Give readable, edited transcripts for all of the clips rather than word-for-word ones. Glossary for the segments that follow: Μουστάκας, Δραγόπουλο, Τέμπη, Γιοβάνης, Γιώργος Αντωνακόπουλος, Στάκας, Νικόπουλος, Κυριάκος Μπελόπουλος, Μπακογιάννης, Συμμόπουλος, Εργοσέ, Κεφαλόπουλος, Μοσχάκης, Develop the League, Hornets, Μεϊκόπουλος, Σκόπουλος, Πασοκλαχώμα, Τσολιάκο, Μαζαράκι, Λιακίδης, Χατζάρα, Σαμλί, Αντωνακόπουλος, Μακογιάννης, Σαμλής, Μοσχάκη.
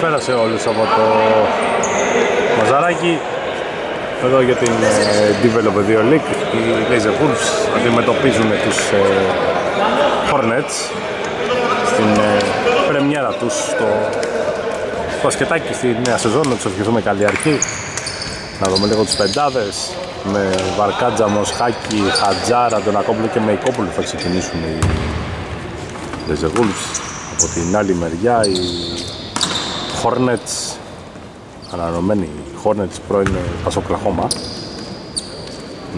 Καλησπέρα σε όλους από το Μαζαράκι. Εδώ για την Develop the League. Οι Lazer Wolves αντιμετωπίζουν τους Hornets στην πρεμιέρα τους στο σκετάκι στη νέα σεζόν. Να τους ευχηθούμε καλή αρχή. Να δούμε λίγο τους πεντάδες. Με Βαρκάντζα, Μοσχάκη, Χατζάρα, Αντωνακόπουλο και Μεϊκόπουλο θα ξεκινήσουν οι Lazer Wolves. Από την άλλη μεριά οι Hornets, ανανομένοι Hornets, πρώην Πασοκλαχώμα,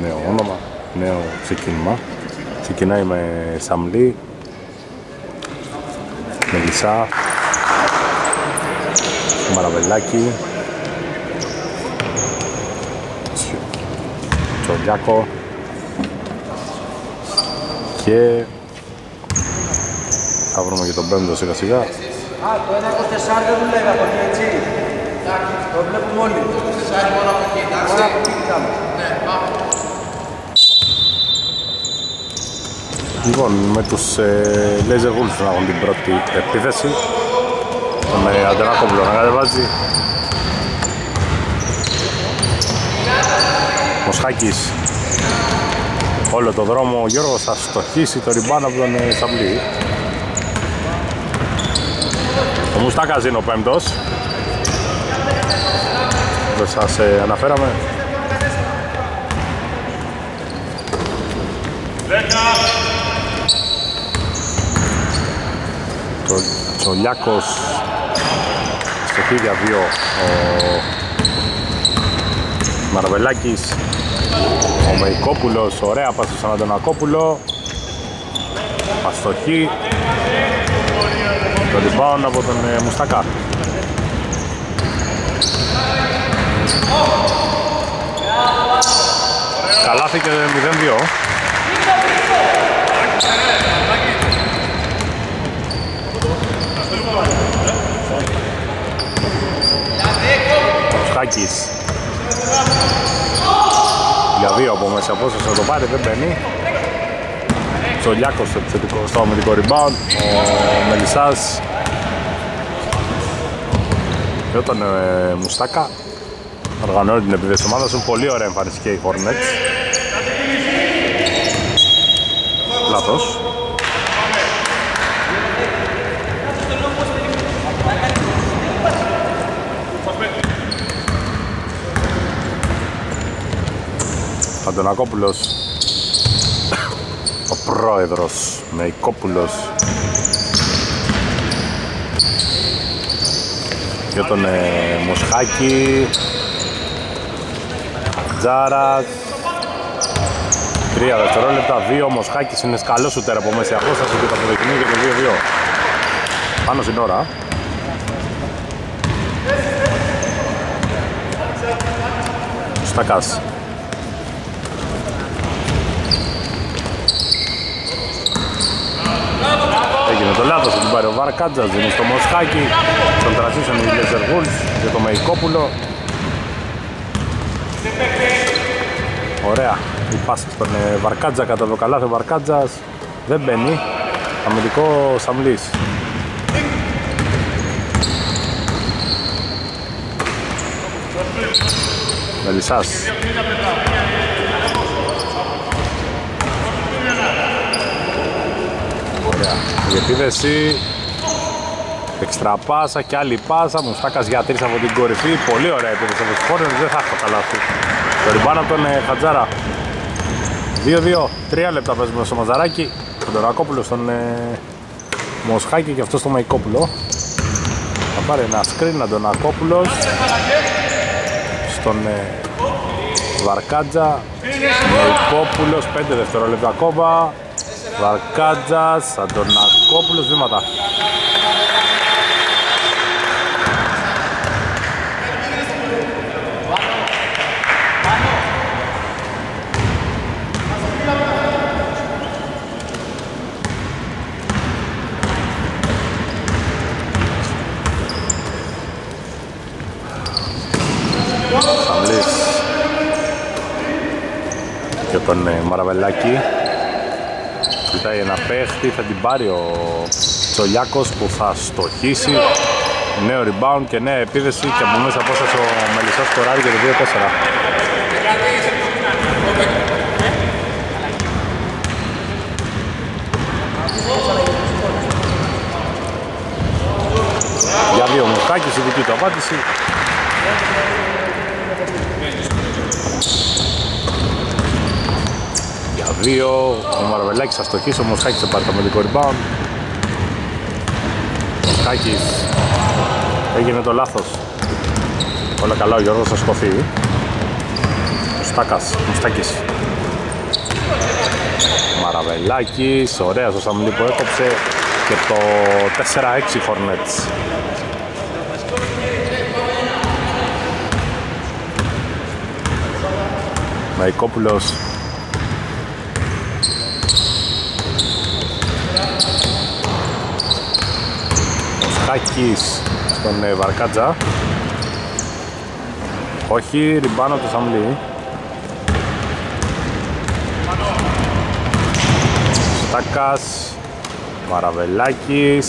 νέο όνομα, νέο ξεκίνημα. Ξεκινάει με Σαμλί, Μελισσά, Μαραβελάκι, Τσολιάκο και θα βρούμε και τον πέμπτο σιγά σιγά. Το 1.24 δεν δουλεύει από εκεί, έτσι. Το βλέπουμε όλοι. Το 1.24 μόνο από εκεί, εντάξει. Μόνο από εκεί κοιτάμε. Ναι, πάμε. Λοιπόν, με τους Lazer Wolves να έχουν την πρώτη επίθεση. Με Αντωνακόπουλο να κατεβάζει. Μοσχάκης. Όλο το δρόμο ο Γιώργος θα στοχίσει το ριμπάν από τον Σαμπλή. Ο Μουστάκας είναι ο πέμπτος. Δεν σας αναφέραμε. Τσολιάκος στο χίλια δύο. Ο Μαραβελάκης. Ο Μεϊκόπουλος. Ωραία πας στον Αντωνακόπουλο. Παστοχή. Το rebound από τον Μουστάκα. Καλάθι και 0-2. Μουστάκης. Για δύο από μέσα από όσο θα το πάρει δεν μπαίνει. Τσολιάκος στο αμυντικό rebound, ο Μελισσάς και όταν Μουστάκα οργανώνει την επίδεση της ομάδας. Είναι πολύ ωραία εμφανιστή και οι Hornets. Λάθος. Αντωνακόπουλος. Ο πρόεδρος Μεϊκόπουλος για τον Μοσχάκη. Τζάρα 3 δευτερόλεπτα, 2. Μοσχάκης είναι καλό σούτερ από μέση απόσταση και το αποδεικνύει για το 2-2 πάνω στην ώρα. Στάκας. Έγινε το λάθος, την πάρει ο Βαρκάντζας, δίνει στο Μοσχάκη. Τον τρασίσαν οι Lazer Wolves για το Μεϊκόπουλο. Ωραία, η πάση στον Βαρκάντζα κατά το καλάθι. Ο Βαρκάντζας δεν μπαίνει. Αμυντικό Σαμλής. Μελισσάς. Η επίδεση, εξτρα πάσα και άλλη πάσα. Μουστάκας για 3 από την κορυφή. Πολύ ωραία επίδεση από τους Hornets, δεν θα έχω καλά αυτή. Το ριμπάν από τον Χατζάρα. 2-2, 3 λεπτά παίζουμε στο Μαζαράκι. Τον Δραγόπουλο στον Μοσχάκη και αυτό στο Μεϊκόπουλο. Θα πάρει ένα screen, Αντωνακόπουλος. Στον Βαρκάντζα. Μεϊκόπουλος, 5 δευτερόλεπτα ακόμα. Βαρκάντζας, Αντωνακόπουλος, βήματα. Σαμπλής. Και τον Μαραβελάκη. Κοιτάει ένα παίχτη, θα την πάρει ο Τσολιάκος που θα στοχίσει. νέο rebound και νέα επίδεση και από μέσα απόσταση ο Μελισσάς σκοράρει για το 2-4. Για δύο Μουστάκης, η δική του απάντηση. Για δύο, ο Μαραβελάκης αστοχής, ο Μοσχάκης θα πάρει το μελικό rebound. Ο Μοσχάκης έγινε το λάθος. Όλα καλά, ο Γιώργος θα σκοφεί. Ο Στάκας, ο Μουστάκης. Ο Μαραβελάκης, ωραίος ο Σαμλί που έκοψε και το 4-6 Hornets. Μεϊκόπουλος. Μοσχάκης στον Βαρκάντζα. Όχι, ριμπάνω του Σαμλί. Στάκας, Μαραβελάκης,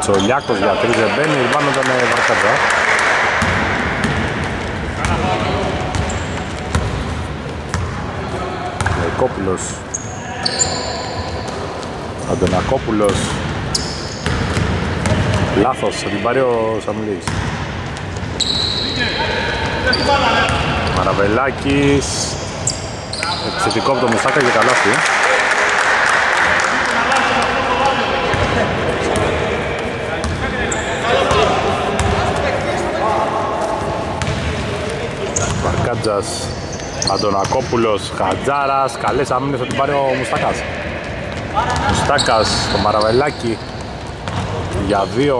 Τσολιάκος για τρεις δεν μπαίνει, ριμπάνω τον Βαρκάντζα. Σκόπουλος, Αντωνακόπουλος, λάθος, θα την πάρει ο Σαμλής. Μαραβελάκης, εξαιρετικό από το Μουστάκα και καλάθι. Βαρκάντζας. Αντωνακόπουλος, Χατζάρας, καλές αμήνες, θα την πάρει ο Μουστάκας. Μουστάκας, το Μαραβελάκι για δύο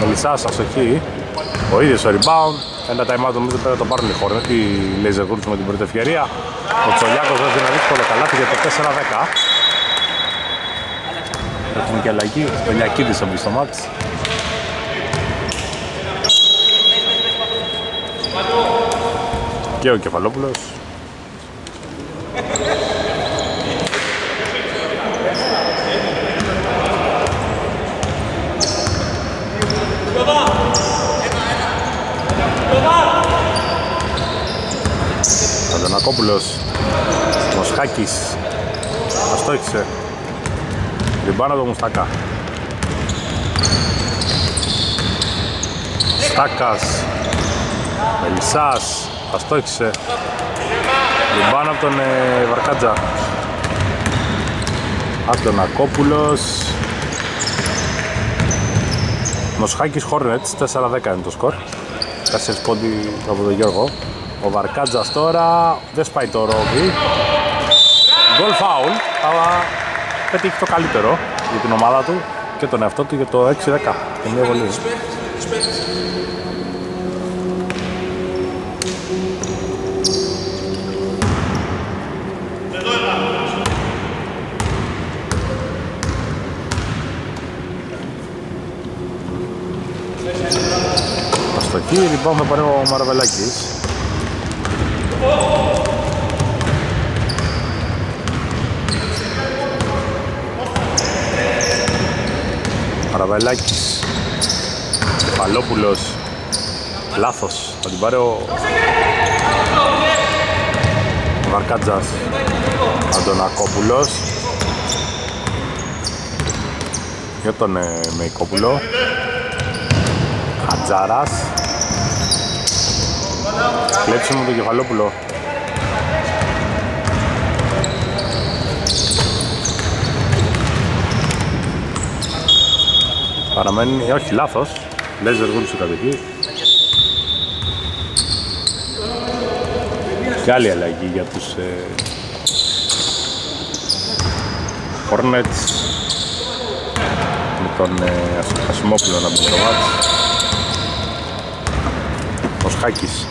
Μελισσάς, αστοχή. Ο ίδιος ο rebound, ένα time out νομίζω πέρα το πάρουν οι Hornets, οι Lazer Wolves με την πρώτη ευκαιρία. Ο Τσολιάκος δώσει ένα δύσκολο καλάθι για το 4-10. Έχουμε και αλλαγή, ο Λιακίδης θα μπει στο μάτς. Και ο Κεφαλόπουλος. Αντωνακόπουλος, Μοσχάκης, αστόχισε. Ριμπάνω το Μουστάκα. Στάκας, Μελισσάς. Αστόχισε. Λιμπάνω από τον Βαρκάντζα. Αντωνακόπουλος. Μοσχάκης Hornets, 4-10 είναι το σκορ. 4 πόντι από τον Γιώργο. Ο Βαρκάντζας τώρα δεν σπάει το ρόβι. Γκολ φάουλ, αλλά πετύχει το καλύτερο για την ομάδα του και τον εαυτό του για το 6-10. Και μια βολή. Λοιπόν, θα πάρει ο Μαραβελάκης. Μαραβελάκης. Κεφαλόπουλος. Λάθος. Θα την πάρει ο Βαρκάντζας. Αντωνακόπουλος. Για τον Μεϊκόπουλο. Χατζάρας. Κλέψουμε τον Κεφαλόπουλο. Παραμένει, όχι, λάθος. Λέζερ γούλησε κάτω εκεί. Και άλλη αλλαγή για τους Hornets. Με τον Ασημόπουλο να μπει στο μάτς. Μοσχάκης.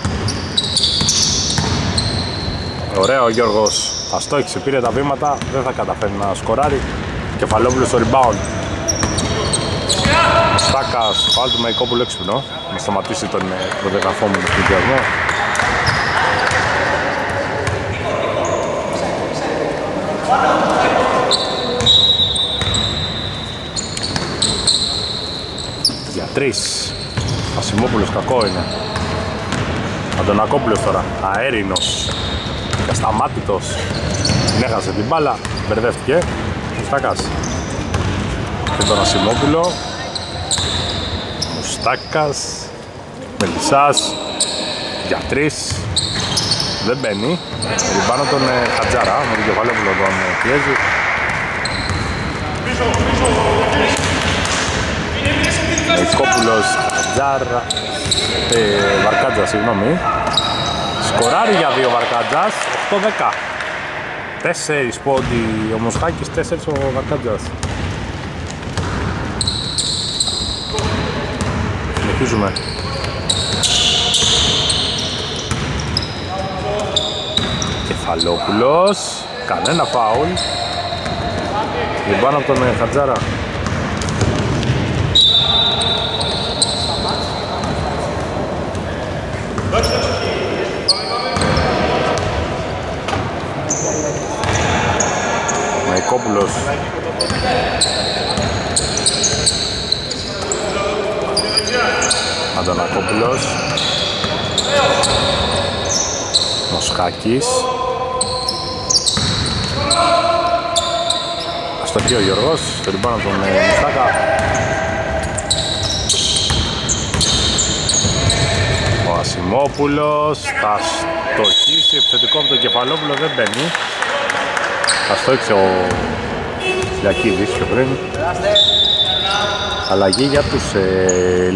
Ωραίο ο Γιώργος, αστόχησε, πήρε τα βήματα, δεν θα καταφέρει να σκοράρει. Κεφαλόπουλος στο rebound. Στάκας, πάλι του Μεϊκόπουλου έξυπνο, να σταματήσει τον προδεγραφό μου στον διασμό. Για Τρεις. Ασημόπουλος, κακό είναι. Αντωνακόπουλος τώρα, αέρινος. Κασταμάτητος. Την έχασε την μπάλα, μπερδεύτηκε. Μουστάκας. Και τον Ασημόπουλο. Μουστάκας. Μελισσάς. Για τρεις. Δεν μπαίνει. Ριμπάνω τον Χατζάρα, με τον Κεφαλόπουλο τον πιέζει. Νικόπουλος, Χατζάρα, Βαρκάντζα, συγγνώμη. Σκοράρει για δύο Βαρκάντζας, 8-10. 4 πόντι ο Μοσχάκης, 4 ο Βαρκάντζας. Συνεχίζουμε. Κεφαλόπουλος, κανένα φάουλ. Λιμπάνω από τον Χατζάρα. Μεϊκόπουλος. Αντωνακόπουλος. Μοσχάκης. Αστοχή ο Γιώργος, το ριμπάνω τον Μουστάκα. Ο Ασημόπουλος θα στοχίσει, επιθετικό από τον Κεφαλόπουλο, δεν μπαίνει. Θα στόχισε ο Λιακίδης πιο πριν. Αλλαγή για τους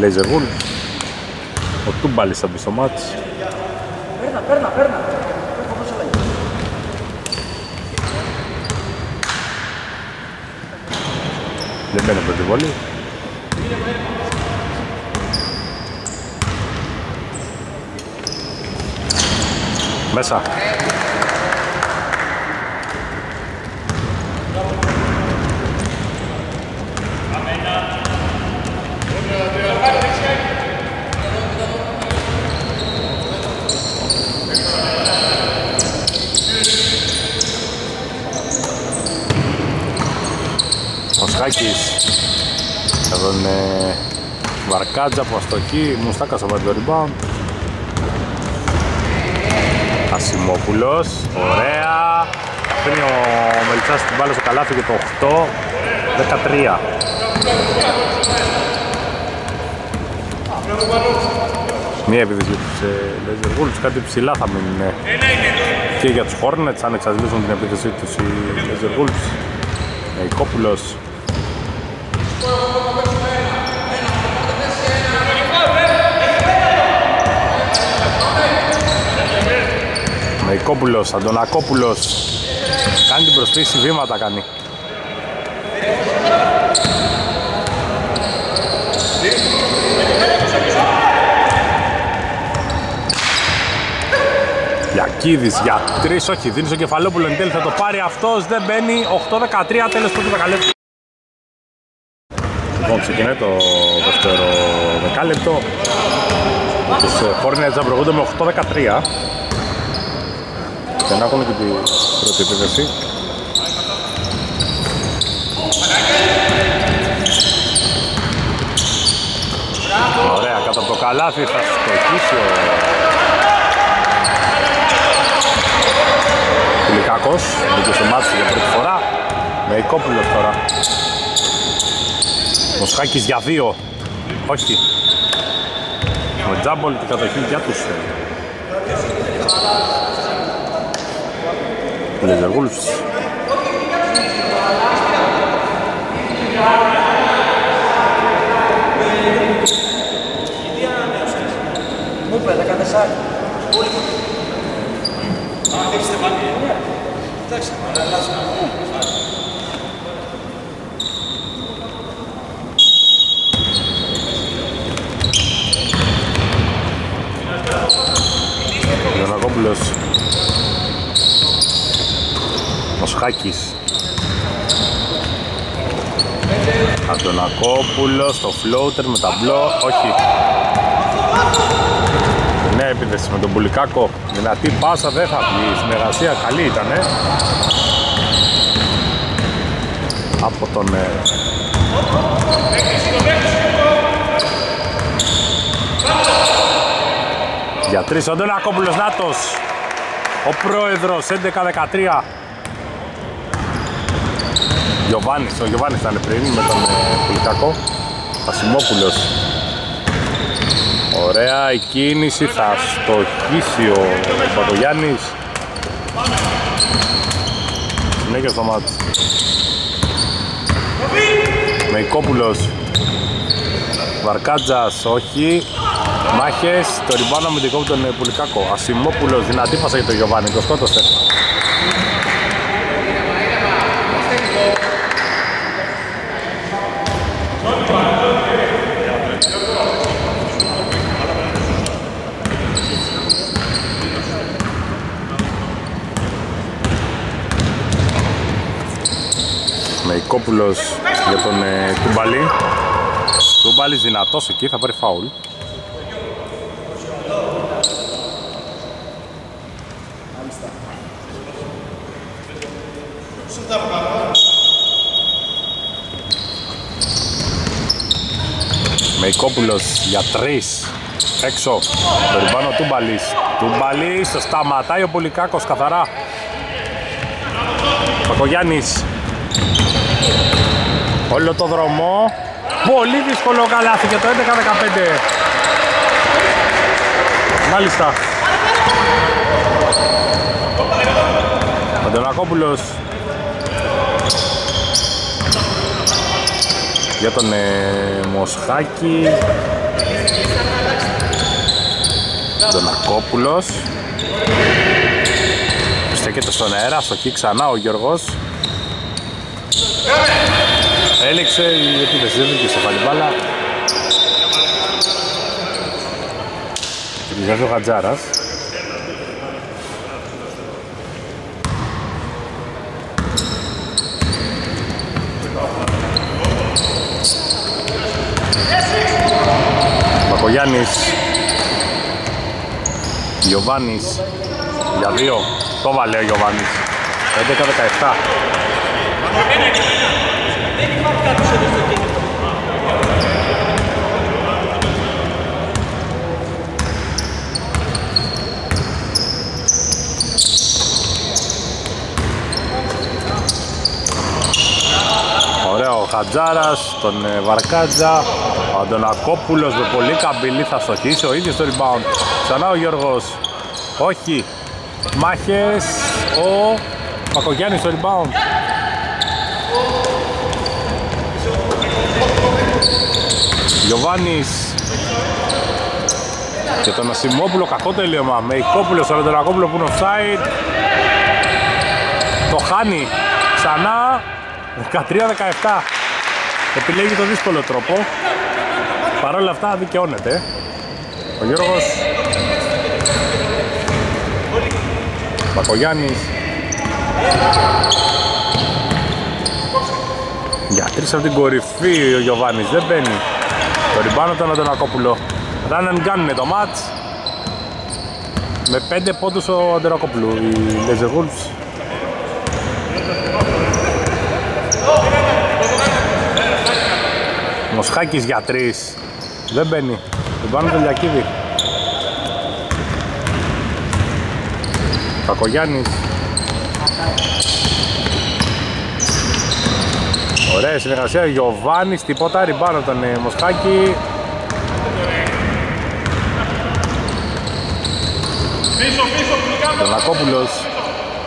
Lazer Wolves. Ο Τουμπαλής θα μπει στο μάτς. Παίρνα. Δεν μπαίνει από τη βολή. Μέσα. Εδώ είναι Βαρκάντζα από αστοχή, Μουστάκας από το rebound. Ασημόπουλος, ωραία. Αφήνει ο Μελισσάς την μπάλα στο καλάθι και το 8-13. Μία επίδεση για τους Lazer Wolves, κάτι ψηλά θα μείνουν και για τους Hornets αν εξαντλήσουν την επίδεση τους οι Lazer Wolves. Μεϊκόπουλος. Μεϊκόπουλος, Αντωνακόπουλος. Κάνει την προσθέση, βήματα κάνει. Λιακίδης για τρεις, όχι, δίνει στον Κεφαλόπουλο, εν τέλει θα το πάρει αυτός, δεν μπαίνει. 8-13, τέλος πρώτου δεκαλέπτου. Λοιπόν, ξεκινάει το δεύτερο δεκάλεπτο. Τους Hornets προηγούνται με 8-13. Και να έχουμε και την πρώτη επίθεση. Ωραία, κάτω από το καλάθι θα στοχίσει ο Πουλικάκος. Μπήκε στο μάτσο για πρώτη φορά. Μεϊκόπουλος τώρα. Μοσχάκης για δύο. Όχι. Ο Τζάμπολ την κατοχή για τους Lazer Wolves. Δραγόπουλο. Μοσχάκης. Αντωνακόπουλος, το φλόουτερ με ταμπλό, όχι. Νέα επίθεση με τον Πουλικάκο, δυνατή πάσα, δεν θα βγει, η συνεργασία καλή ήτανε. Από τον Για τρεις ο Αντωνακόπουλος, νάτος ο πρόεδρος, 11-13. Γιοβάνης, ο Γιοβάνης ήταν πριν με τον Πουλικάκο. Ασημόπουλος. Ωραία η κίνηση, θα στοχίσει ο Παπογιάννης. Συνέχεια στο μάτς. Μεϊκόπουλος. Βαρκάντζας, όχι. Μάχες, το ριμπάνο αμυντικό από τον Πουλικάκο. Ασημόπουλος, δυνατή φάσα για τον Γιοβάνη, το σκότωσε. Νικόπουλος για τον Τουμπαλή. Τουμπαλής δυνατός εκεί, θα πάρει φάουλ. Μεϊκόπουλος για τρεις. Έξω. Περιμπάνω Τουμπαλής. Τουμπαλής, το σταματάει ο Πουλικάκος καθαρά. Πακογιάννης. Όλο το δρόμο. Πολύ δύσκολο καλάθι για το 11-15. Μάλιστα. Αντωνακόπουλος. Για τον Μοσχάκη. Αντωνακόπουλος. Στέκεται στον αέρα, στοχή ξανά ο Γιώργος. Έλεξε η επίθεση, δεν και στο παλιμπάλα. Βγάζει ο Χατζάρας. Μακογιάννης. Γιοβάνης. Για δύο. Το βάλε ο Γιοβάνης. 11-17. Ωραίο ο Χατζάρας, τον Βαρκάντζα, ο Αντωνακόπουλος με πολύ καμπυλή θα στοχίσει, ο ίδιος το rebound. Ξανά ο Γιώργος, όχι, μάχες, ο Μακογιάννης το rebound. Γιοβάνης και τον Ασημόπουλο, κακό τελείωμα. Μεϊκόπουλος, ο Αντωνακόπουλο που είναι offside. Το χάνει ξανά. 13-17. Επιλέγει το δύσκολο τρόπο. Παρ' όλα αυτά δικαιώνεται ο Γιώργος. Μπακογιάννης. Για τρεις από την κορυφή ο Γιοβάνης, δεν μπαίνει. Το ριμπάνο ήταν Αντωνακόπουλο. Run and gun είναι το match. Με 5 πόντους ο Αντωνακόπουλου, οι Lazer Wolves. Μοσχάκης για 3. Δεν μπαίνει. Ριμπάνο τον Λιακίδη. Πακογιάννης. Ωραία συνεργασία, Γιοβάνης, τίποτα, ριμπάνω τον Μοσχάκη. Αντωνακόπουλος,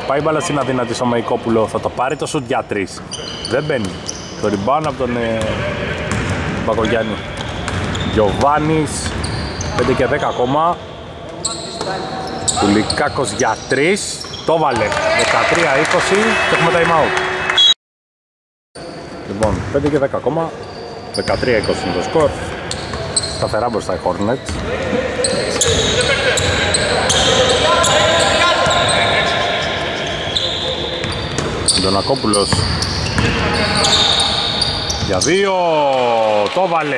πάει μπάλα στην αδύνατη στο Μεϊκόπουλο, θα το πάρει το σουτ για 3. Δεν μπαίνει, το ριμπάνω από τον Μπακογιάννη. Γιοβάνης, 5 και 10 ακόμα. Πουλικάκος για 3, το βάλε, 13-20 και έχουμε time out. Λοιπόν, 5 και 10 ακόμα, 13-20 είναι το σκορ. Σταθερά μπροστά οι Hornets. Αντωνακόπουλος. Για 2, το βάλε.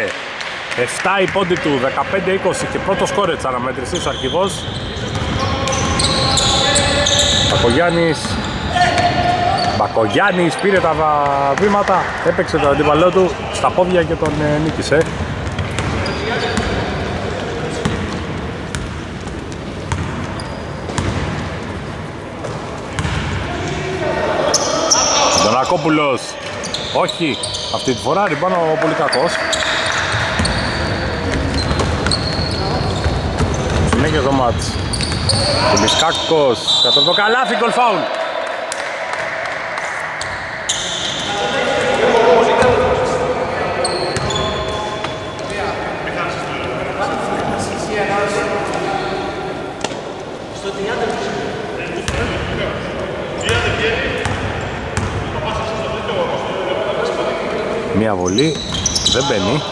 7 η πόντη του, 15-20 και πρώτο σκορ της αναμέτρησης, ο αρχηγός. Παπογιάννης. Μπακογιάννης πήρε τα βήματα, έπαιξε τον αντίπαλό του στα πόδια και τον νίκησε. Αντωνακόπουλος. Όχι, αυτή τη φορά ριμπάνω ο Πουλικάκος. Συνέχεια το μάτς. Πουλικάκος κατά το καλάθι, γκολ φάουλ. Μια βολή, δεν μπαίνει.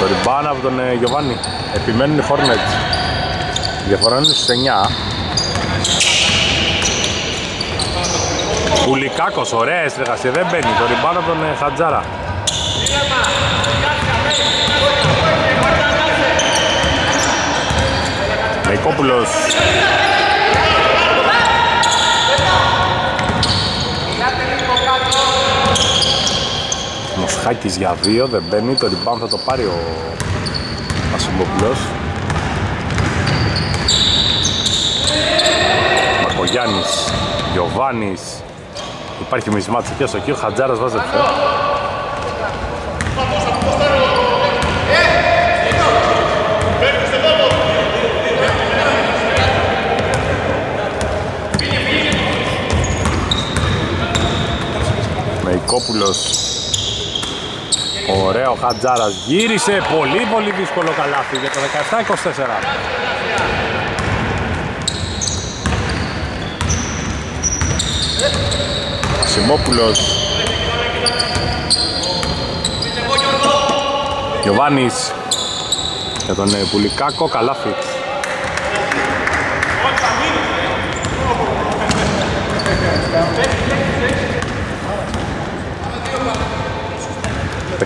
Το ριμπάν από τον Γιοβάνη. Επιμένουν οι Hornets. Διαφορά είναι στους 9. Πουλικάκος, ωραία έστρεγαση, δεν μπαίνει. Το ριμπάν από τον Χατζάρα. Μεϊκόπουλος. Μοσχάκης για 2, δεν μπαίνει, το rebound θα το πάρει ο Ασημόπουλος. Μακογιάννης, Γιοβάνης, υπάρχει μισμάτσι και στο κύριο, Χατζάρας βάζει πέρα. Μεϊκόπουλος. Ωραίο, Χατζάρας γύρισε, πολύ πολύ δύσκολο καλάθι για το 17-24. Συμμόπουλος. Γιοβάνης για τον Πουλικάκο, καλάθι.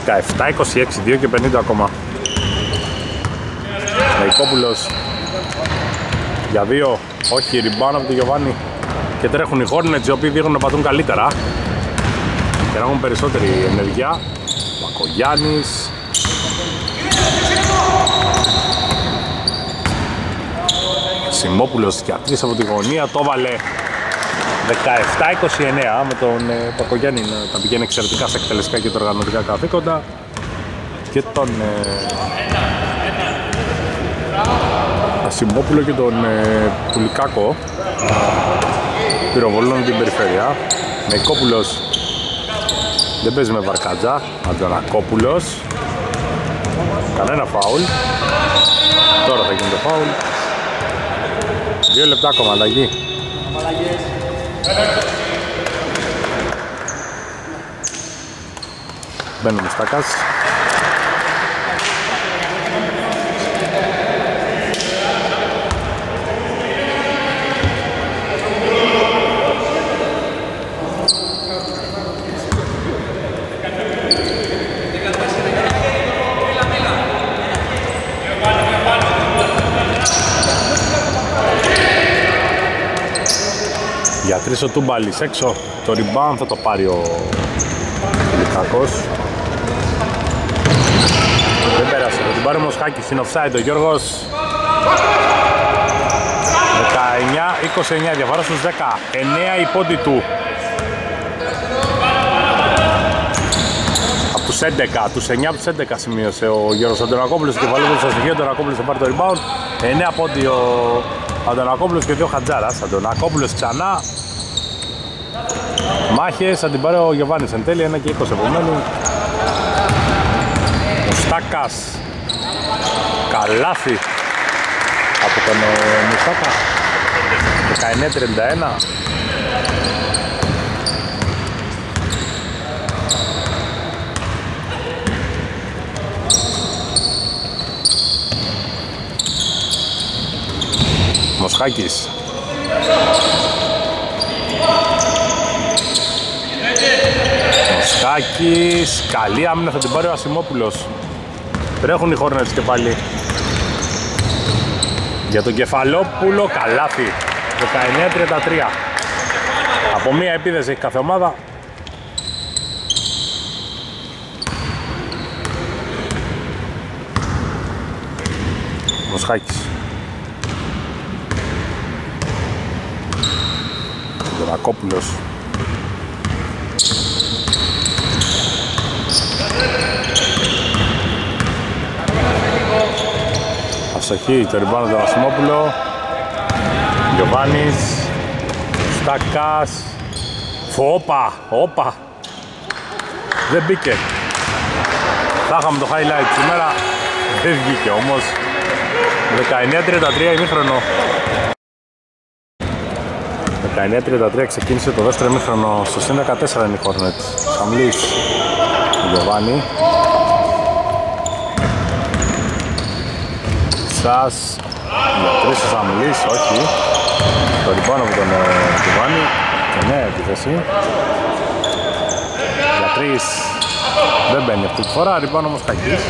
<17, 26, 2 και 50 ακόμα. Μεϊκόπουλος για 2, όχι, ριμπάνω από τον Γιοβάνη. Και τρέχουν οι Hornets, οι οποίοι δείχνουν να πατούν καλύτερα και να έχουν περισσότερη ενεργειά. Μπακογιάννης. Συμμόπουλος για 3 από τη γωνία, το βάλε. 17-29 με τον Παπογιάννη να τα πηγαίνει εξαιρετικά στα εκτελεστικά και τα οργανωτικά καθήκοντα και τον Ασημόπουλο και τον Πουλικάκο πυροβολούν την περιφέρεια. Νικόπουλος δεν παίζει με Βαρκάντζα. Αντωνακόπουλος, κανένα φάουλ. Τώρα θα γίνει το φάουλ. 2 λεπτά ακόμα, αλλαγή. Μπαίνει ο Μουστάκας. Για 3 ο Τουμπαλής έξω, το rebound θα το πάρει ο Πουλικάκος. Δεν πέρασε, θα την πάρει ο Μοσχάκης, είναι offside ο Γιώργος. 19-29, διαφορά στους 10, 9 η πόντη του. Από τους 11, τους 9 από τους 11 σημείωσε ο Γιώργος Αντωνακόπουλος. Κεφαλόπουλος στο στοιχείο, Αντωνακόπουλος θα πάρει το rebound. 9 πόντι ο Αντωνακόπουλος και 2 Χατζάρας. Αντωνακόπουλος ξανά. Μάχες, θα την πάρει ο Γιοβάνης εν τέλει, 1 και 20 επομένου. Στάκας, καλάθι από τον Μουστάκα. 19-31. Μοσχάκης. Μοσχάκης, καλή άμυνα, θα την πάρει ο Ασημόπουλος. Τρέχουν οι Hornets και πάλι. Για τον Κεφαλόπουλο, καλάθι. 19-33. Από μία επίδεση έχει κάθε ομάδα. Μοσχάκης. Δραγόπουλο. Αυσοχή, το ριμπάνο του Ασημόπουλο. Γιοβάνης, Στάκας. Φόπα, όπα. Δεν μπήκε. Θα είχαμε το highlight σήμερα. Δεν βγήκε όμως. 19:33 ημίχρονο. 19:33 ξεκίνησε το δεύτερο ημίχρονο. Στο ΣΥΝ 14 είναι η Hornets. Σαμλί, Γιοβάνι. Σας μετρήσει ο Σαμλής, όχι. Το ριμπάνο από τον Γιοβάνι. Και ναι, επιθέση. Για τρεις. Δεν μπαίνει αυτή τη φορά, ριμπάνο όμως Μοσχάκης.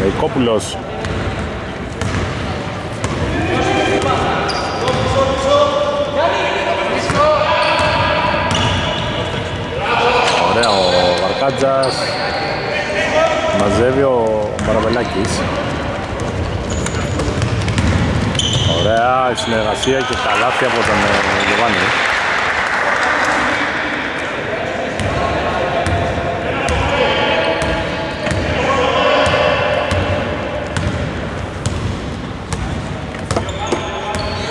Μεϊκόπουλος. Ωραία ο Βαρκάντζας. Μαζεύει ο Μαραβελάκης. Ωραία η συνεργασία και καλάθι από τον Γιοβάνη.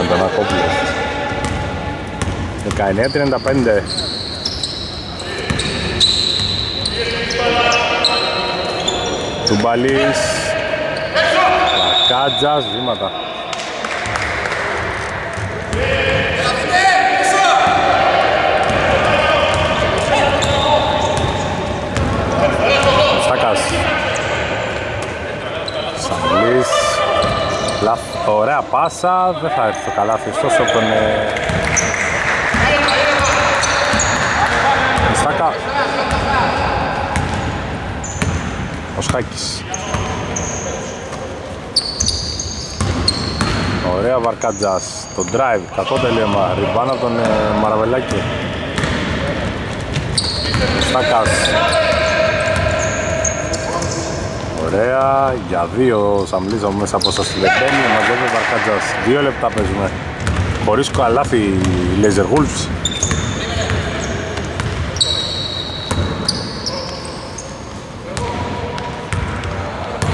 Αντωνακόπουλο. 19:35. Τουμπαλής, Μπακογιάννης, βήματα. Στάκας. Σαμλής. Ωραία πάσα, δεν θα έρθει το καλάθι, ωστόσο από τον... Στάκα. Μοσχάκης. Ωραία Βαρκάντζας. Το drive, κακό τελείωμα. Ριμπάνα από τον Μαραβελάκι. Στάκας. Ωραία, για δύο Σαμλίζω μέσα από σας λεπτένει. Μαζεύει ο Βαρκάντζας. 2 λεπτά παίζουμε. Χωρίς καλάθι οι Lazer Wolves.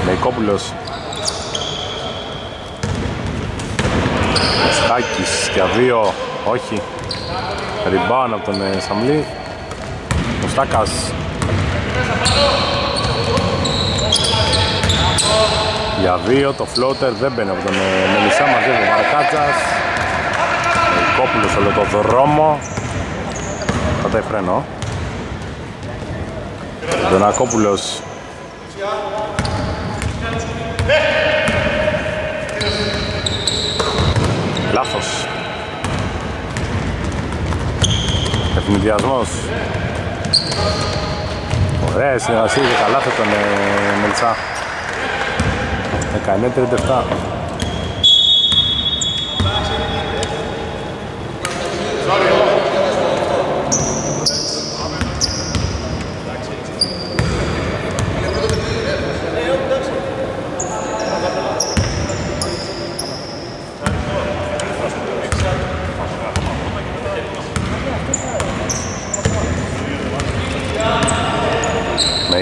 Νικόπουλος. Μουστάκης για δύο, όχι. Ριμπάουν από τον Σαμλί. Μουστάκας. Για δύο, το floater δεν μπαίνει από τον Μελισσά, μαζεύει ο Βαρκάτσας. Νικόπουλος όλο το δρόμο. Πατάει φρένο. Αντωνακόπουλος. Λάθος. Ευνηδιασμός. Ωραία συνεργασία και καλά θα τον Μελισσά. 19:37.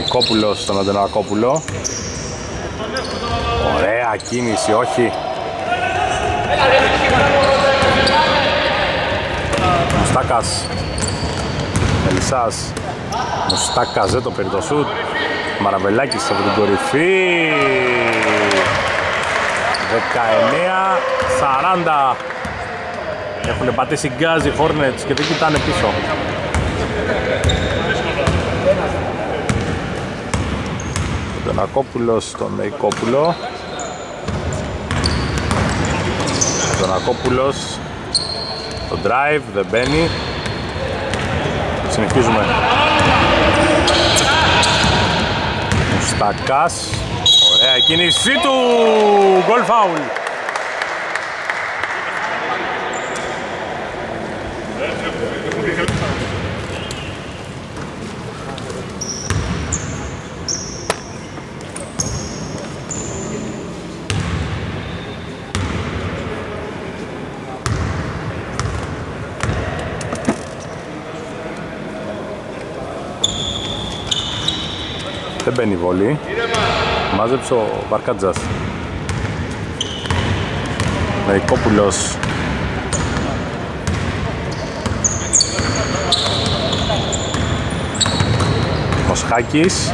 Κόπουλος στον Αντωνακόπουλο. Ωραία κίνηση, όχι. Μουστάκας. Μελισσάς. Μουστάκας δεν το παίρνει το σουτ. Μαραβελάκης από την κορυφή. 19:40. Έχουν πατήσει γκάζι οι Hornets και δεν κοιτάνε πίσω. Αντωνακόπουλο στον Μεϊκόπουλο. Αντωνακόπουλο. Το drive δεν μπαίνει. Συνεχίζουμε. Μουστάκας. Ωραία κίνησή του. Γκολ φάουλ. Δεν μπαίνει βολή. Μάζεψε ο Βαρκάντζας. Νικόπουλος. Μοσχάκης.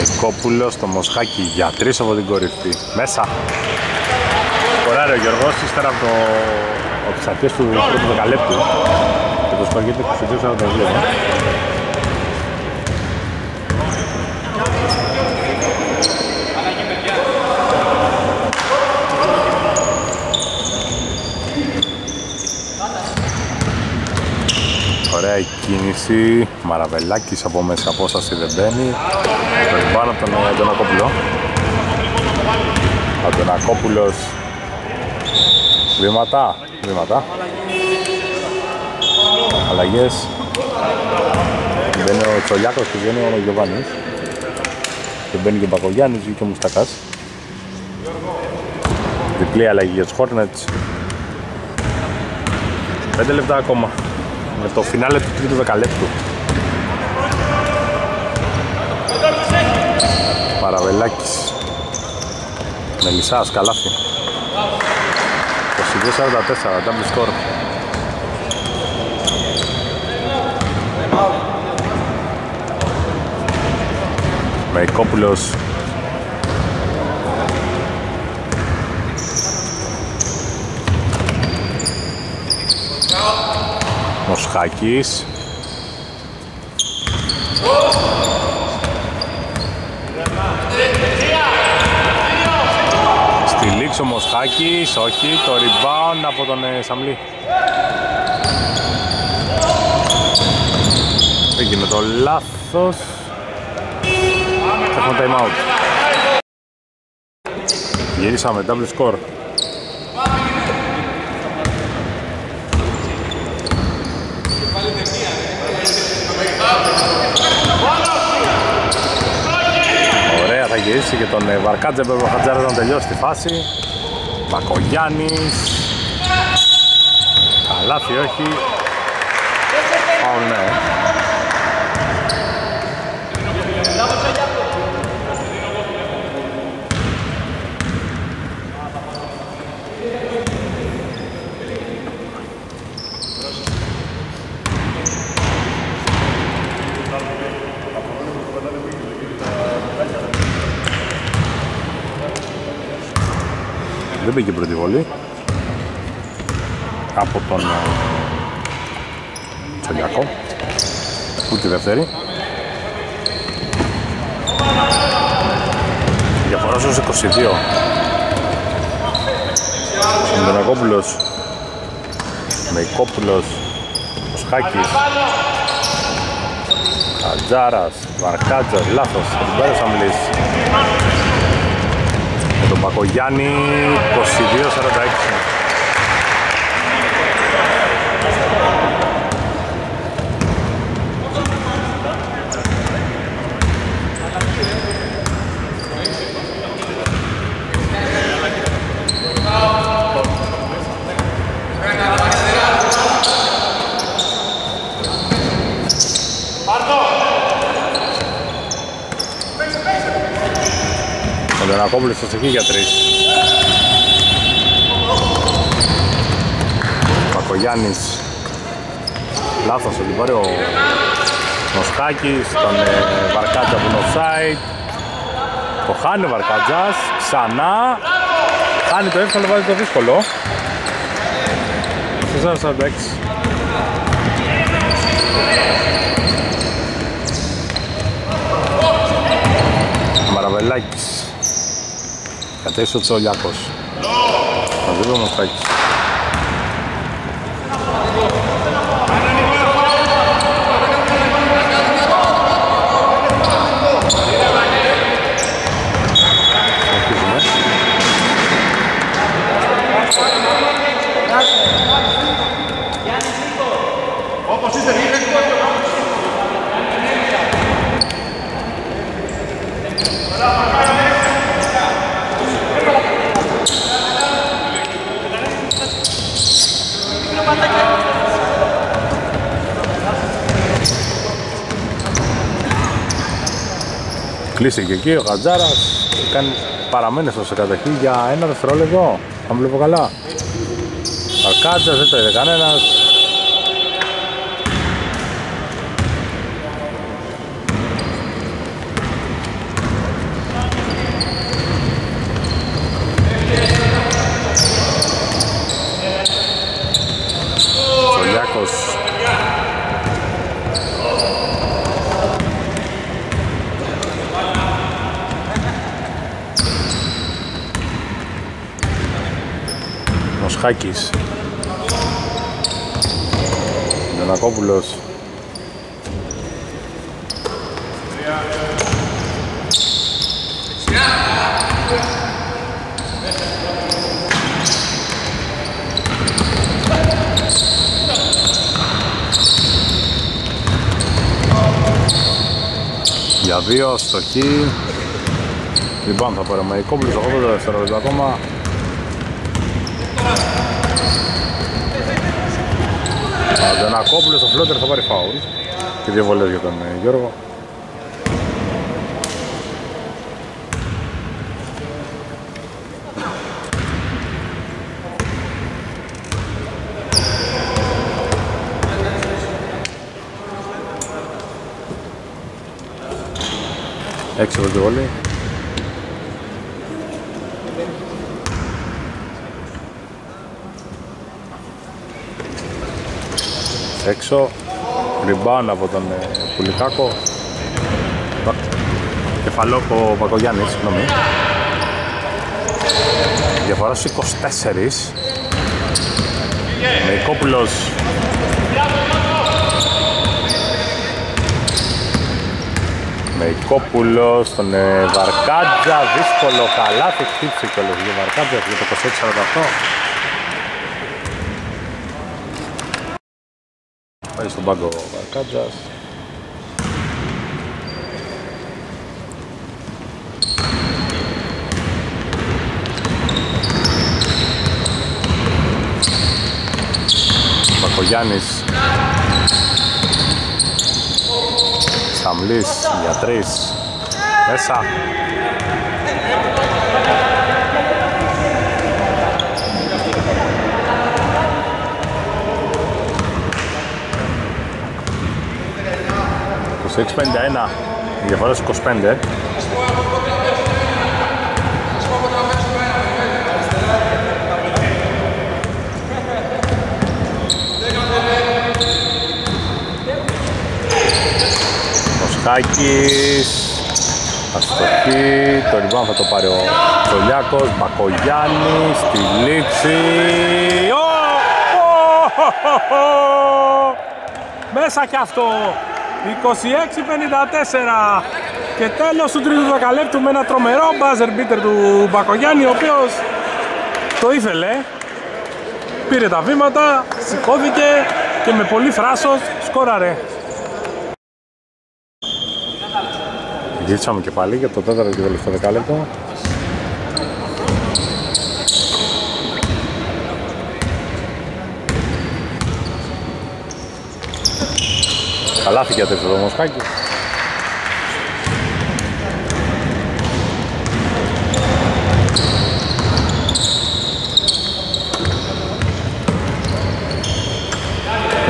Νικόπουλος, το Μοσχάκι για 3 από την κορυφή. Μέσα. Κοράρει ο Γιώργος, ύστερα από τις αρχές του πρώτου δεκαλέπτου. Και το σκορ γίνεται 22-42. Ωραία η κίνηση, Μαραβελάκης από μέσα απόσταση δεν μπαίνει. Στο λιμπάνο από τον Αντωνακόπουλο. Αντωνακόπουλος. Βήματα, βήματα. Αλλαγές. Μπαίνει ο Τσολιάκος και βγαίνει ο Γιοβάνης. Και μπαίνει και ο Παπογιάννης και ο Μουστάκας. Διπλή αλλαγή για τους Hornets. 5 λεπτά ακόμα. Με το φινάλε του τρίτου δεκαλέπτου. Παραβελάκης. Μελισσά, σκαλάφι. 22-44, double score. Μεϊκόπουλος. Μοσχάκης. Στη λήξη ο Μοσχάκης, όχι, το rebound από τον Σαμλί. Έγινε με το λάθος. Έχουμε time out. Γυρίσαμε, double score. Ωραία, θα γυρίσει και τον Βαρκάντζα, πρέπει ο Χατζάρα να τελειώσει τη φάση. Μακογιάννης. Καλάθι, όχι. Ω, ναι. Δεν πήγε η πρώτη βολή από τον Τσολιάκο, ούτε η δεύτερη. Διαφορά στους 22. Ο Αντωνακόπουλος, Μεϊκόπουλος, Μοσχάκης, Χατζάρας, Βαρκάντζας, λάθος, θα την πάρει Σαμλής. Με τον Μπακογιάννη, 22-46. Νικόπουλος στο στοιχείο για 3. Μακογιάννης. Λάθος, τον πάρει ο Μοσχάκης, τον Βαρκάντζα που είναι offside. Το χάνει ο Βαρκάντζας, ξανά. Χάνει το εύκολο, βάζει το δύσκολο. 4-46. Μαραβελάκης. Κατέσσε ο Τσολιάκος. Θα δείτε ο Μοσχάκης. Κλείστηκε εκεί ο Χατζάρας, παραμένει αυτός σε κατοχή για ένα δευτερόλεπτο, αν βλέπω καλά. Βαρκάντζας, δεν το είδε κανένας. Τσολιάκος. Μοσχάκης. Αντωνακόπουλος. Για δύο στοχή. Λιμπάν θα πάρει ο Μεϊκόπουλος, 80 δευτερόλεπτα ακόμα. Αντωνακόπουλος, ο φλότερ θα πάρει φάουλ και δύο βολές για τον Γιώργο. Έξω από τη βολή. Έξω, ριμπάν από τον Πουλικάκο. Κεφαλόπουλο, Παπογιάννης, συγγνώμη. Διαφορά 24. Μεϊκόπουλος. Μεϊκόπουλος στον Βαρκάντζα, δύσκολο καλάθι, χτύπησε και όλος για Βαρκάντζα για το 26-48. Πάει στον πάγκο ο Βαρκάντζας. Μπακογιάννης. Σαμλής για τρεις. Μέσα. Σε 6-51, η διαφορά 25. Μοσχάκης, αστοχή, το ριμπάουντ θα το πάρει ο Τσολιάκος, Μπακογιάννης, στη λήξη. Μέσα κι αυτό! 26-54 και τέλος του τρίτου δεκαλέπτου με ένα τρομερό buzzer beater του Μπακογιάννη, ο οποίος το ήθελε, πήρε τα βήματα, σηκώθηκε και με πολύ θράσος σκόραρε. Γύρισαμε και πάλι για το τέταρτο και τελευταίο δεκαλέπτο. Καλάθι για τέτοιο το Μοσχάκη.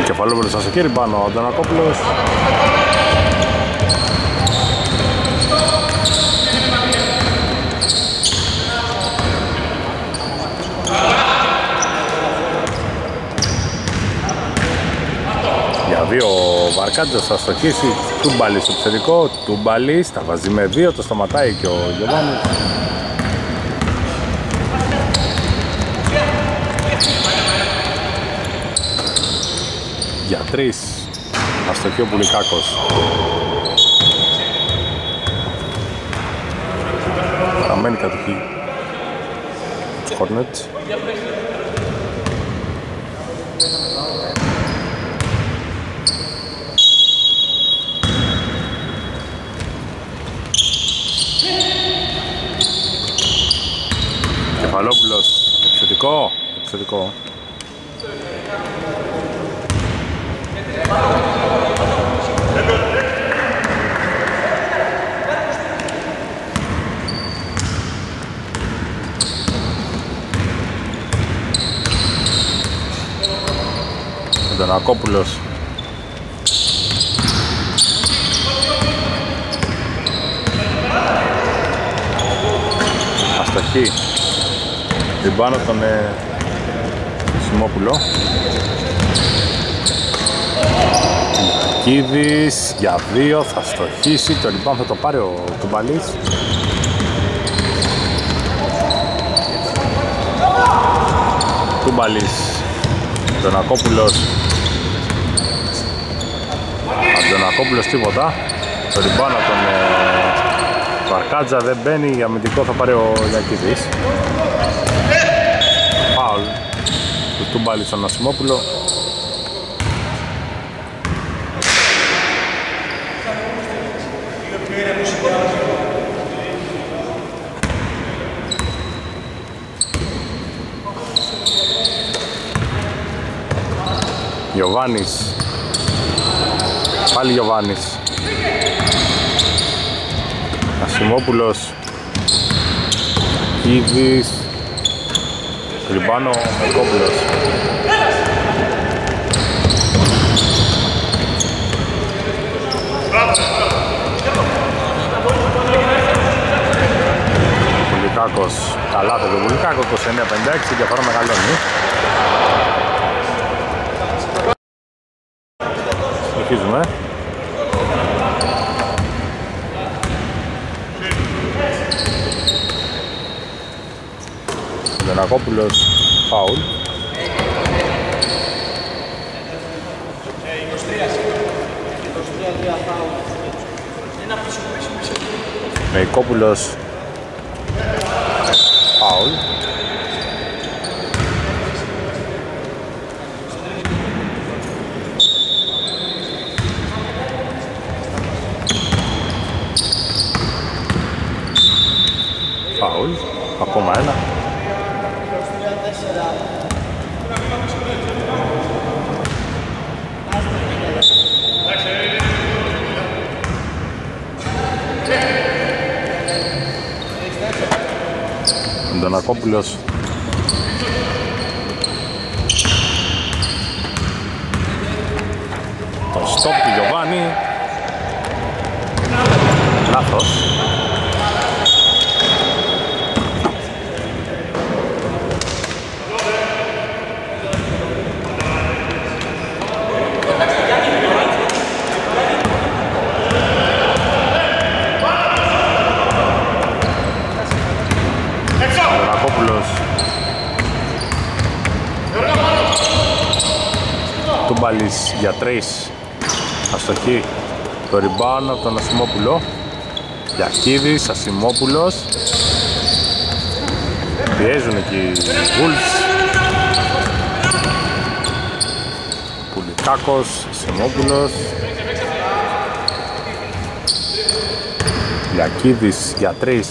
Ο Κεφαλόπουλος θα σε κύρι πάνω, ο Αντωνακόπουλος. Για δύο ο Βαρκάντζας θα στοχίσει, Τουμπαλής στο ψεδικό, Τουμπαλής τα βάζει με 2, το σταματάει και ο Γιοβάνης. Για 3, αστοχή ο Πουλικάκος. Παραμένει κατοχή τους Hornets. Κεφαλόπουλος, επιθετικό, επιθετικό. Αντωνακόπουλος. Αστοχή. Την πάνω τον Συμμόπουλο. Λιακίδης για δύο, θα στοχίσει, το λοιπόν θα το πάρει ο Τουμπαλής. Τουμπαλής, Αντωνακόπουλος. Αντωνακόπουλος τίποτα, το λοιπόν από τον Βαρκάντζα δεν μπαίνει, για αμυντικό θα πάρει ο Λιακίδης. Φάουλ του Τουμπαλής στον Ασημόπουλο. Γιοβάνης, πάλι Γιοβάνης. Ασημόπουλος, Λιακίδης, Λιμπάνο, Μεϊκόπουλος. Πουλικάκος, καλά το Πουλικάκο, 29-56, διαφορά μεγαλώνει. Συνεχίζουμε. Αντωνακόπουλος, φάουλ. Μεϊκόπουλος, φάουλ. Φάουλ, ακόμα ένα. Αντωνακόπουλος. Το στόπ του Γιοβάνη. Λάθος. Τουμπαλής για 3, αστοχή, το ριμπάν από τον Ασημόπουλο. Λιακίδης, Ασημόπουλος. Πιέζουν εκεί οι Wolves. Πουλικάκος, Ασημόπουλος. Λιακίδης για 3.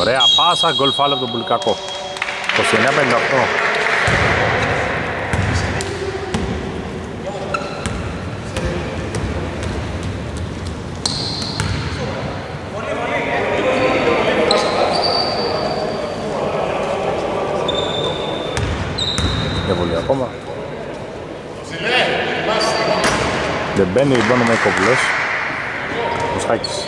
Ωραία πάσα, γκολ φάουλ από τον Πουλικάκο. 29-58. Για πολύ ακόμα. Δεν μπαίνει λοιπόν ο Μεϊκόπουλος. Μοσχάκης.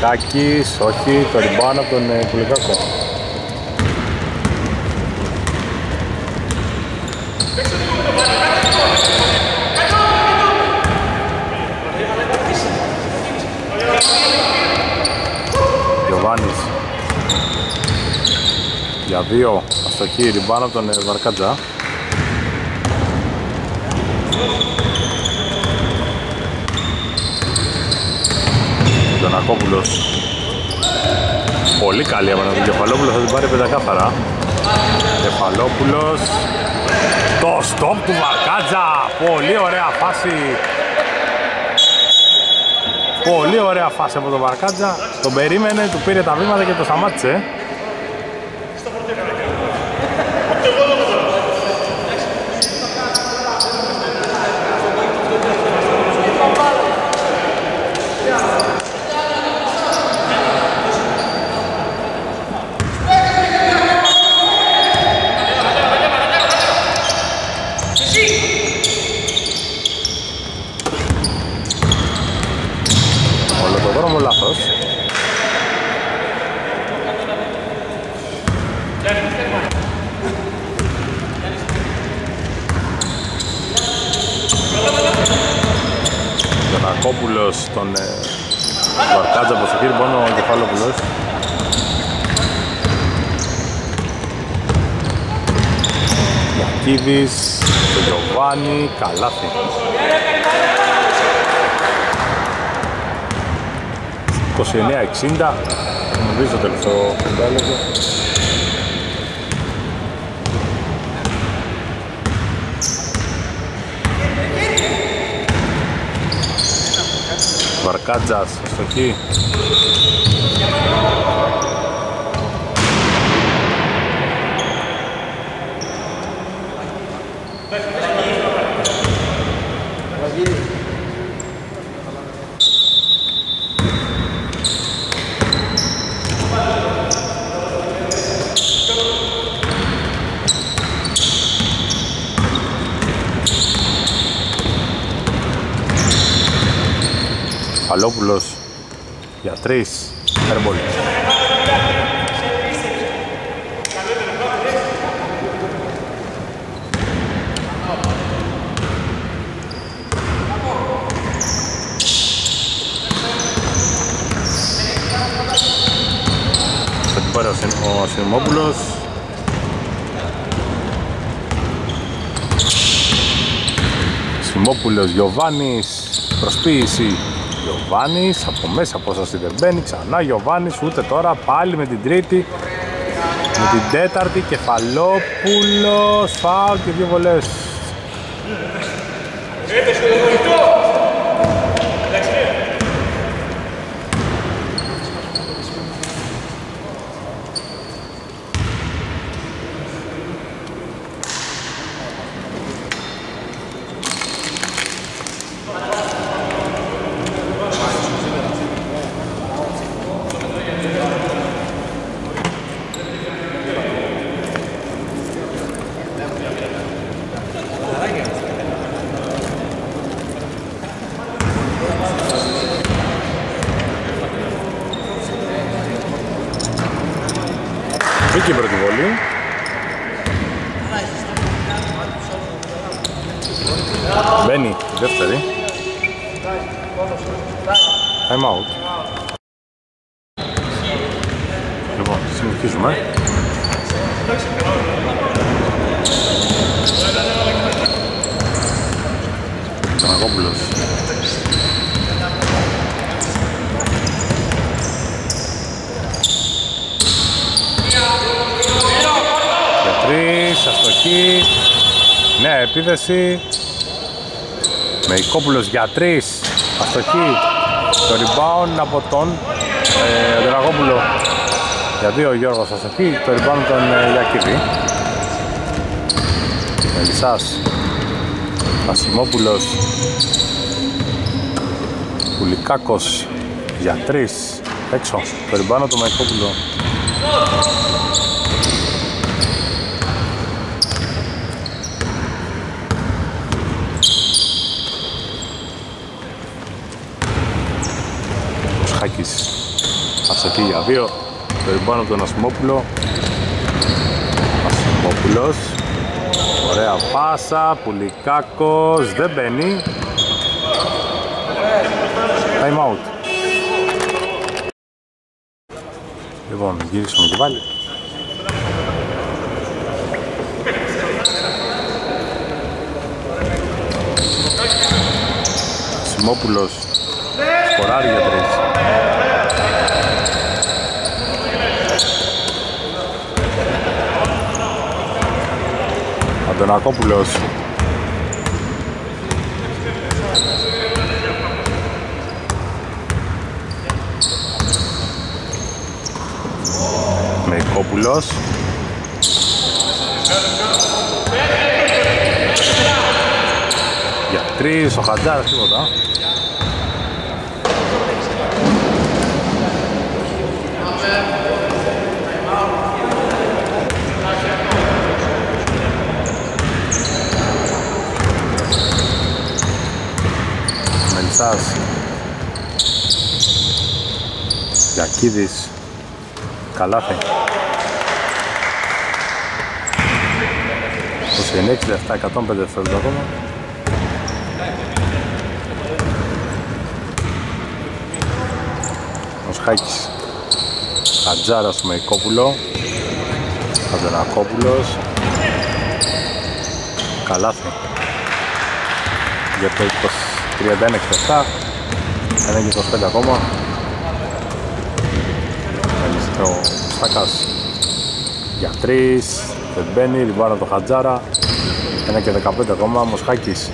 Τάκης, όχι, το ριμπάν από τον Πουλικάκο. Γιοβάνης. Για δύο, αστοχή, ριμπάν από τον Βαρκάντζα. Αντωνακόπουλος. Πολύ καλή από τον Κεφαλόπουλο, θα την πάρει πεντακάθαρα. Κεφαλόπουλος. Το στόπ του Βαρκάντζα. Πολύ ωραία φάση. Πολύ ωραία φάση από τον Βαρκάντζα. Τον περίμενε, του πήρε τα βήματα και το σταμάτησε. Τσιμόπουλος τον Βαρκάντζα από σωχήρι, πόνο ο Κεφαλόπουλος. Λιακίδης, το Γιοβάνη, καλάθι. Το 29-60, νομίζω τελευταίο πεντάλεπτο. Βαρκάντζας, στοχή. Κεφαλόπουλος για 3, Φερμόλ. Θα την πάρει ο Συμμόπουλος. Συμμόπουλος, Γιοβάνης, προσποίηση. Γιοβάνης από μέσα απόσταση δεν μπαίνει, ξανά Γιοβάνης, ούτε τώρα, πάλι με την τρίτη, με την τέταρτη, Κεφαλόπουλος, φάουλ και δύο βολές. Επίθεση, Μεϊκόπουλος για 3, αστοχή, το rebound από τον Δραγόπουλο για 2, Γιώργος, αστοχή, το rebound τον Λιακίδη. Μελισσάς, Ασημόπουλος, Πουλικάκος για 3, έξω, το rebound του Μεϊκόπουλου. Αστοχή για 2, το ριμπάνω από τον Ασημόπουλο. Ασημόπουλος, ωραία πάσα, Πουλικάκος, δεν μπαίνει. Time out. Λοιπόν, γυρίσουμε και πάλι. Ασημόπουλος, σκοράρει για 3. Αντωνακόπουλος. Μεϊκόπουλος. Για 3, ο Χατζάρα, τίποτα. Λιακίδης, καλάθι. 29 λεπτά, 105 λεπτά ακόμα. Μοσχάκης, Χατζάρα στο Μεϊκόπουλο, Αντωνακόπουλος, καλάθι για το 31-67, 1-25 ακόμα. Έλυσε ο Στάκας για 3, δεν μπαίνει, ριβάρα το Χατζάρα, 1-15 ακόμα, Μοσχάκης.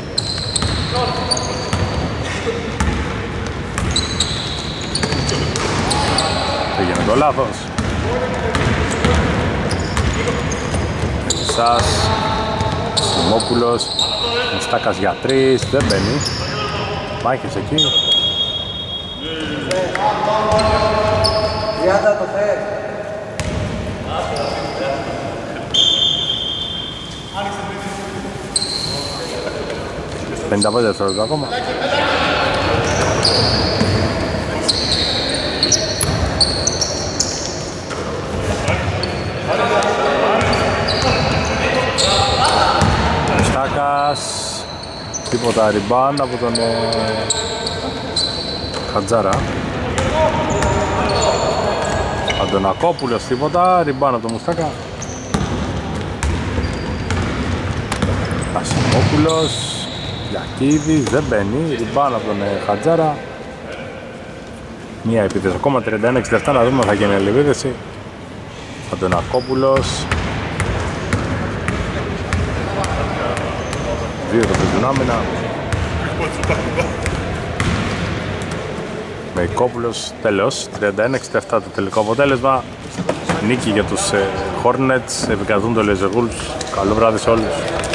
Πήγαινε το λάθος. Μελισσάς, Συμμόπουλος, Μουστάκας για 3, δεν μπαίνει. Μάχης εκεί. 30 το θες. Άνοιξε 55 δευτερόλεπτα ακόμα. Στάκας, τίποτα ριμπάν από τον Χατζάρα. Αντωνακόπουλος, τίποτα ριμπάν από τον Μουστάκα. Ασημόπουλος, Λιακίδης, δεν μπαίνει, ριμπάν από τον Χατζάρα. Μία επίθεση ακόμα, 31-67, να δούμε θα γίνει άλλη επίθεση. Αντωνακόπουλος, δύο το πεντουνάμινα. Μεϊκόπουλος, τέλος, 31-67 το τελικό αποτέλεσμα. Νίκη για τους Hornets, επικρατούν το Lazer Wolves. Καλό βράδυ σε όλους.